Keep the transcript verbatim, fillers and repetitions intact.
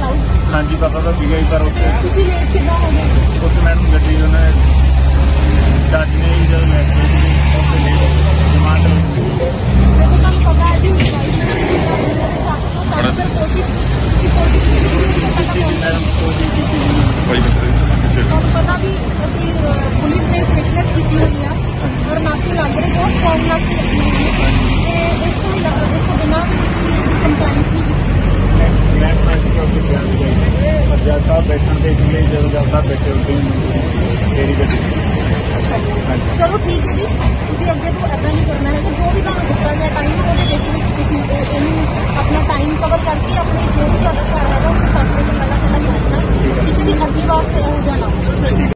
हाँ जी पता था बीघा ही पर उस मैडम गड्डी उन्हें चार्ज में ही जब मैं पता भी पुलिस ने फिटनेस की हुई है और बाकी लग रहे बहुत प्रॉब्लम इसको बिना साहब बैठने देख लिए जरूर जब साहब बैठे होते हैं चलो ठीक है जी तुझे अगर तो ऐसा नहीं करना है कि जो भी काम करना है टाइम को देखो किसी अपना टाइम कवर करके अपने जो भी प्रोडक्ट आ रहा है उसको साथ में चलना करना चाहिए किसी अगली बात से हो जाना।